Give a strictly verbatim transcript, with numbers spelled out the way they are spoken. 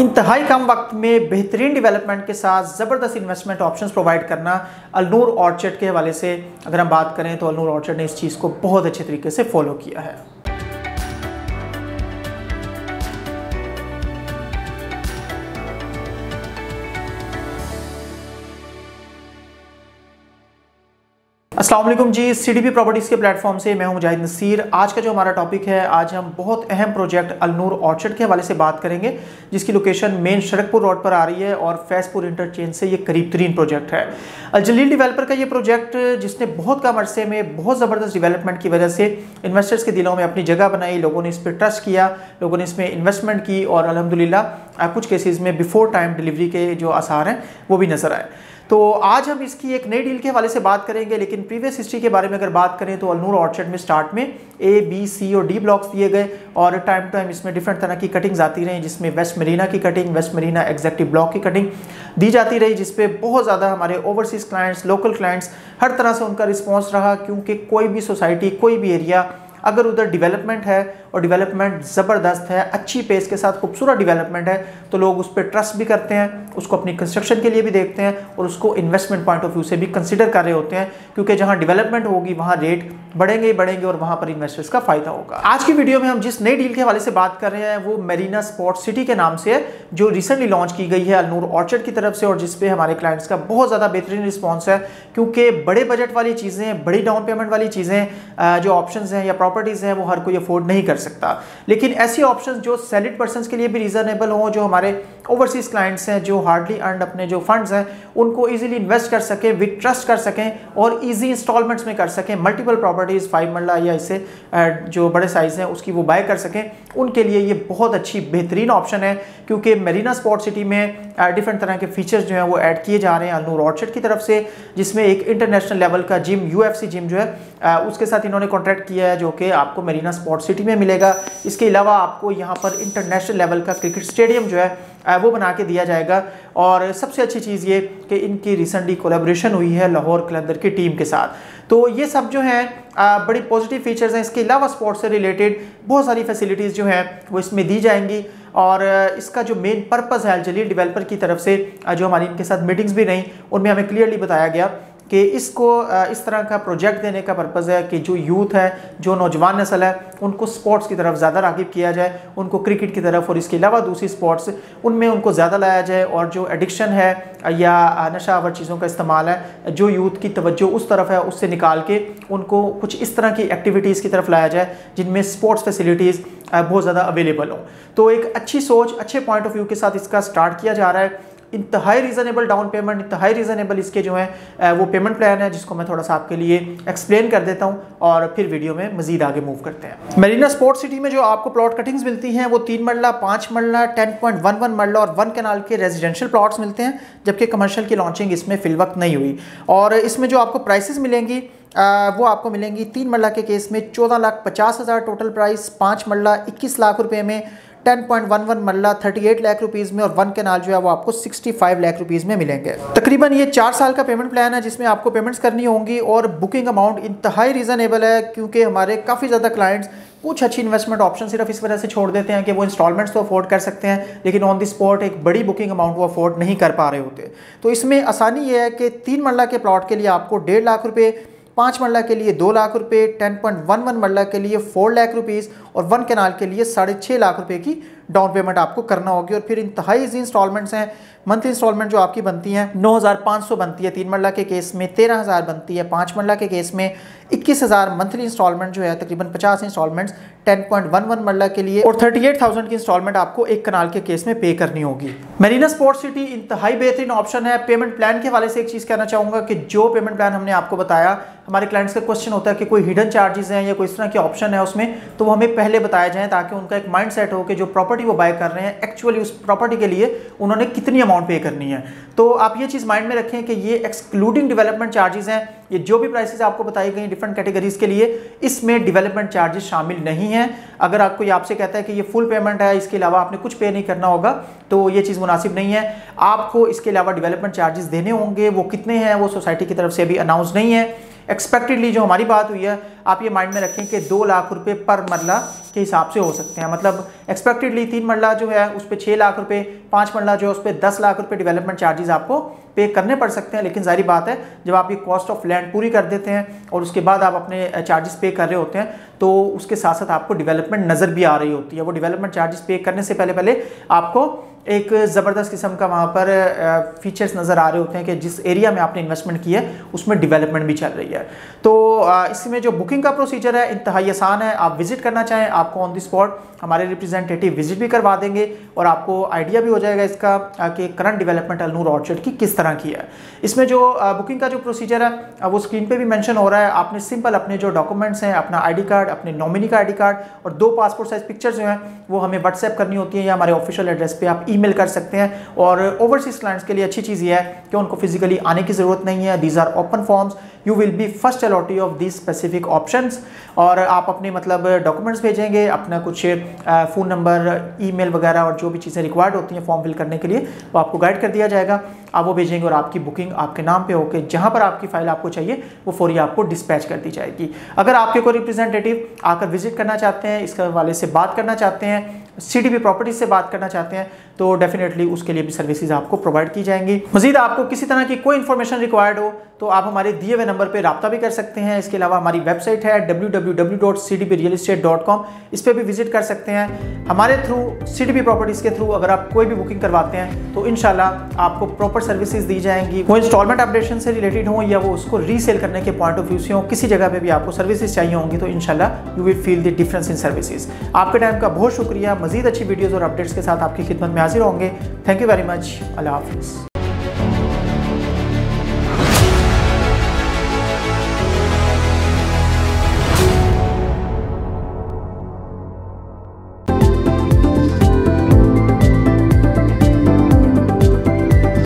इंतहाई कम वक्त में बेहतरीन डेवलपमेंट के साथ ज़बरदस्त इन्वेस्टमेंट ऑप्शंस प्रोवाइड करना अल नूर ऑर्चर्ड के हवाले से अगर हम बात करें तो अल नूर ऑर्चर्ड ने इस चीज़ को बहुत अच्छे तरीके से फॉलो किया है। अस्सलाम वालेकुम जी, सीडीबी प्रॉपर्टीज़ के प्लेटफॉर्म से मैं हूं मुजाहिद नसीर। आज का जो हमारा टॉपिक है, आज हम बहुत अहम प्रोजेक्ट अल नूर ऑर्चर्ड के हवाले से बात करेंगे जिसकी लोकेशन मेन शरकपुर रोड पर आ रही है और फैज़पुर इंटरचेंज से ये करीब तरीन प्रोजेक्ट है। अल जलील डेवलपर का ये प्रोजेक्ट जिसने बहुत कम अरसे में बहुत ज़बरदस्त डेवलपमेंट की वजह से इन्वेस्टर्स के दिलों में अपनी जगह बनाई, लोगों ने इस पर ट्रस्ट किया, लोगों ने इसमें इन्वेस्टमेंट की और अल्हम्दुलिल्लाह कुछ केसेस में बिफोर टाइम डिलीवरी के जो आसार हैं वो भी नज़र आए। तो आज हम इसकी एक नई डील के हवाले से बात करेंगे, लेकिन प्रीवियस हिस्ट्री के बारे में अगर बात करें तो अल नूर ऑर्चर्ड में स्टार्ट में ए बी सी और डी ब्लॉक्स दिए गए और टाइम टाइम इसमें डिफरेंट तरह की कटिंग्स आती रहीं, जिसमें वेस्ट मरीना की cutting, West Marina executive block की कटिंग दी जाती रही, जिसपे बहुत ज़्यादा हमारे ओवरसीज़ क्लाइंट्स, लोकल क्लाइंट्स, हर तरह से उनका रिस्पॉन्स रहा, क्योंकि कोई भी सोसाइटी, कोई भी एरिया अगर उधर डेवलपमेंट है और डेवलपमेंट ज़बरदस्त है, अच्छी पेस के साथ खूबसूरत डेवलपमेंट है, तो लोग उस पर ट्रस्ट भी करते हैं, उसको अपनी कंस्ट्रक्शन के लिए भी देखते हैं और उसको इन्वेस्टमेंट पॉइंट ऑफ व्यू से भी कंसिडर कर रहे होते हैं, क्योंकि जहां डेवलपमेंट होगी वहां रेट बढ़ेंगे ही बढ़ेंगे और वहां पर इन्वेस्टर्स का फायदा होगा। आज की वीडियो में हम जिस नई डील के हवाले से बात कर रहे हैं वो मरीना स्पोर्ट्स सिटी के नाम से है, जो रिसेंटली लॉन्च की गई है अल नूर ऑर्चर्ड की तरफ से और जिसपे हमारे क्लाइंट्स का बहुत ज़्यादा बेहतरीन रिस्पॉन्स है, क्योंकि बड़े बजट वाली चीज़ें, बड़ी डाउन पेमेंट वाली चीज़ें जो ऑप्शन हैं या प्रॉपर्टीज़ हैं वो हर कोई अफोर्ड नहीं कर सकता, लेकिन ऐसी ऑप्शंस जो सैलरीड पर्संस के लिए भी रीजनेबल हों, जो हमारे ओवरसीज़ क्लाइंट्स हैं जो हार्डली अर्न अपने जो फंड्स हैं उनको इजीली इन्वेस्ट कर सकें, विद ट्रस्ट कर सकें और इजी इंस्टॉलमेंट्स में कर सकें, मल्टीपल प्रॉपर्टीज़ फाइव मरला या इससे जो बड़े साइज़ हैं उसकी वो बाय कर सकें, उनके लिए ये बहुत अच्छी बेहतरीन ऑप्शन है, क्योंकि मरीना स्पोर्ट्स सिटी में डिफरेंट तरह के फीचर्स जो हैं वो ऐड किए जा रहे हैं अल नूर ऑर्चर्ड की तरफ से, जिसमें एक इंटरनेशनल लेवल का जिम, यूएफसी जिम जो है उसके साथ इन्होंने कॉन्ट्रैक्ट किया है जो कि आपको मरीना स्पोर्ट्स सिटी में मिलेगा। इसके अलावा आपको यहाँ पर इंटरनेशनल लेवल का क्रिकेट स्टेडियम जो है वो बना के दिया जाएगा और सबसे अच्छी चीज़ ये कि इनकी रिसेंटली कोलैबोरेशन हुई है लाहौर कलंदर की टीम के साथ। तो ये सब जो हैं बड़ी पॉजिटिव फीचर्स हैं। इसके अलावा स्पोर्ट्स से रिलेटेड बहुत सारी फैसिलिटीज़ जो हैं वो इसमें दी जाएंगी और इसका जो मेन पर्पस है अल जलील डेवलपर की तरफ से, जो हमारी इनके साथ मीटिंग्स भी रहीं उनमें हमें क्लियरली बताया गया कि इसको इस तरह का प्रोजेक्ट देने का पर्पज़ है कि जो यूथ है, जो नौजवान नस्ल है, उनको स्पोर्ट्स की तरफ ज़्यादा राग़िब किया जाए, उनको क्रिकेट की तरफ और इसके अलावा दूसरी स्पोर्ट्स उनमें उनको ज़्यादा लाया जाए और जो एडिक्शन है या नशा आवर चीज़ों का इस्तेमाल है, जो यूथ की तवज्जो उस तरफ है उससे निकाल के उनको कुछ इस तरह की एक्टिविटीज़ की तरफ लाया जाए जिनमें स्पोर्ट्स फैसिलिटीज़ बहुत ज़्यादा अवेलेबल हों। तो एक अच्छी सोच, अच्छे पॉइंट ऑफ व्यू के साथ इसका स्टार्ट किया जा रहा है। इंतहाई रीज़नेबल डाउन पेमेंट, इंतहाई रीज़नेबल इसके जो है वो पेमेंट प्लान है, जिसको मैं थोड़ा सा आपके लिए एक्सप्लेन कर देता हूँ और फिर वीडियो में मजीद आगे मूव करते हैं। मरीना स्पोर्ट्स सिटी में जो आपको प्लॉट कटिंग्स मिलती हैं वो तीन मरला, पाँच मरला, ten point one one marla और वन कैनाल के रेजिडेंशियल प्लाट्स मिलते हैं, जबकि कमर्शियल की लॉन्चिंग इसमें फिल वक्त नहीं हुई। और इसमें जो आपको प्राइसेस मिलेंगी आ, वो आपको मिलेंगी तीन मरला के केस में चौदह लाख पचास हज़ार टोटल प्राइस, पाँच मरला इक्कीस लाख रुपये में, टेन पॉइंट वन वन मरला अड़तीस लाख रुपीस में और वन कैनाल जो है वो आपको पैंसठ लाख रुपीस में मिलेंगे। तकरीबन ये चार साल का पेमेंट प्लान है जिसमें आपको पेमेंट्स करनी होंगी और बुकिंग अमाउंट इंतहाई रीज़नेबल है, क्योंकि हमारे काफ़ी ज़्यादा क्लाइंट्स कुछ अच्छी इन्वेस्टमेंट ऑप्शन सिर्फ इस वजह से छोड़ देते हैं कि वो इंस्टॉलमेंट्स तो अफोर्ड कर सकते हैं, लेकिन ऑन द स्पॉट एक बड़ी बुकिंग अमाउंट वो अफोर्ड नहीं कर पा रहे होते। तो इसमें आसानी ये है कि तीन मरला के प्लॉट के लिए आपको डेढ़ लाख रुपये, पाँच मरला के लिए दो लाख रुपये, ten point one one marla के लिए फोर लाख रुपीस और वन कैनाल के लिए साढ़े छः लाख रुपए की डाउन पेमेंट आपको करना होगी। और फिर इंतहाई इजी इंस्टॉलमेंट्स हैं। मंथली इंस्टॉलमेंट जो आपकी बनती हैं नौ हज़ार पाँच सौ बनती है तीन मरला के केस में, तेरह हज़ार बनती है पाँच मरला के केस में, इक्कीस हज़ार मंथली इंस्टॉलमेंट जो है, तकरीबन पचास installments ten point one one marla के लिए और थर्टी एट थाउजेंड की इंस्टॉलमेंट आपको एक कनाल के केस में पे करनी होगी। मरीना स्पोर्ट्स सिटी इंतहाई बेहतरीन ऑप्शन है। पेमेंट प्लान के हवाले से एक चीज़ कहना चाहूँगा कि जो पेमेंट प्लान हमने आपको बताया, हमारे क्लाइंट्स का क्वेश्चन होता है कि कोई हिडन चार्जेस हैं या कोई इस तरह के ऑप्शन है उसमें, तो वो हमें पहले बताया जाए ताकि उनका एक माइंड सेट हो कि जो प्रॉपर्टी वो बाय कर रहे हैं एक्चुअली उस प्रॉपर्टी के लिए उन्होंने कितनी अमाउंट पे करनी है। तो आप ये चीज़ माइंड में रखें कि ये एक्सक्लूडिंग डेवलपमेंट चार्जेस हैं। ये जो भी प्राइसेस आपको बताई गई डिफरेंट कैटेगरीज के लिए, इसमें डेवलपमेंट चार्जेस शामिल नहीं हैं। अगर आपको आपसे कहता है कि ये फुल पेमेंट है, इसके अलावा आपने कुछ पे नहीं करना होगा, तो ये चीज़ मुनासिब नहीं है। आपको इसके अलावा डेवलपमेंट चार्जेस देने होंगे, वो कितने हैं वो सोसाइटी की तरफ से अभी अनाउंस नहीं है। एक्सपेक्टेडली जो हमारी बात हुई है, आप ये माइंड में रखें कि दो लाख रुपये पर मरला के हिसाब से हो सकते हैं। मतलब एक्सपेक्टेडली तीन मरला जो है उस पर छः लाख रुपये, पाँच मरला जो है उस पर दस लाख रुपये डेवलपमेंट चार्जेस आपको पे करने पड़ सकते हैं। लेकिन जारी बात है जब आप ये कॉस्ट ऑफ लैंड पूरी कर देते हैं और उसके बाद आप अपने चार्जेस पे कर रहे होते हैं तो उसके साथ साथ आपको डेवलपमेंट नज़र भी आ रही होती है। वो डेवलपमेंट चार्जेस पे करने से पहले पहले आपको एक ज़बरदस्त किस्म का वहाँ पर फीचर्स नज़र आ रहे होते हैं कि जिस एरिया में आपने इन्वेस्टमेंट की है उसमें डेवलपमेंट भी चल रही है। तो इसमें जो बुकिंग का प्रोसीजर है इंतहाई आसान है। आप विजिट करना चाहें आपको ऑन द स्पॉट हमारे रिप्रेजेंटेटिव विजिट भी करवा देंगे और आपको आइडिया भी हो जाएगा इसका कि current development Al Noor orchard की किस तरह की है। इसमें जो बुकिंग का जो प्रोसीजर है वो स्क्रीन पर भी मैंशन हो रहा है। आपने सिंपल अपने जो डॉक्यूमेंट्स हैं, अपना आई डी कार्ड, अपने नॉमिनी का आई डी कार्ड और दो पासपोर्ट साइज पिक्चर्स जो हैं वो हमें व्हाट्सएप करनी होती है या हमारे ऑफिशियल एड्रेस पर आप ईमेल कर सकते हैं। और ओवरसीज क्लाइंट्स के लिए अच्छी चीज़ ये है कि उनको फिजिकली आने की ज़रूरत नहीं है। These are open forms, you will be first allottee of these specific options. और आप अपने मतलब डॉक्यूमेंट्स भेजेंगे, अपना कुछ फ़ोन नंबर, ईमेल वगैरह और जो भी चीज़ें रिक्वायर्ड होती हैं फॉर्म फिल करने के लिए वो आपको गाइड कर दिया जाएगा। आप वो भेजेंगे और आपकी बुकिंग आपके नाम पर होकर जहाँ पर आपकी फ़ाइल आपको चाहिए वो फौरी आपको डिस्पैच कर दी जाएगी। अगर आपके कोई रिप्रेजेंटेटिव आकर विजिट करना चाहते हैं, इसके हवाले से बात करना चाहते हैं, सीडीबी प्रॉपर्टीज से बात करना चाहते हैं तो डेफिनेटली उसके लिए भी सर्विसेज आपको प्रोवाइड की जाएंगी। मजीद आपको किसी तरह की कोई इन्फॉर्मेशन रिक्वायर्ड हो तो आप हमारे दिए हुए नंबर पर रब्ता भी कर सकते हैं। इसके अलावा हमारी वेबसाइट है W W W dot C D B real estate dot com, इस पर भी विजिट कर सकते हैं। हमारे थ्रू सीडीबी प्रॉपर्टीज़ के थ्रू अगर आप कोई भी बुकिंग करवाते हैं तो इंशाल्लाह आपको प्रॉपर सर्विसेज दी जाएंगी। वो इंस्टॉलमेंट अपडेशन से रिलेटेड हों या वो उसको रीसेल करने के पॉइंट ऑफ व्यू से हों, किसी जगह पर भी आपको सर्विसेज चाहिए होंगी तो इंशाल्लाह you will feel the difference in services. आपके टाइम का बहुत शुक्रिया। मजीद अच्छी वीडियोज़ और अपडेट्स के साथ आपकी खिदमत में हाजिर होंगे। Thank you very much. अल्लाह हाफिज़।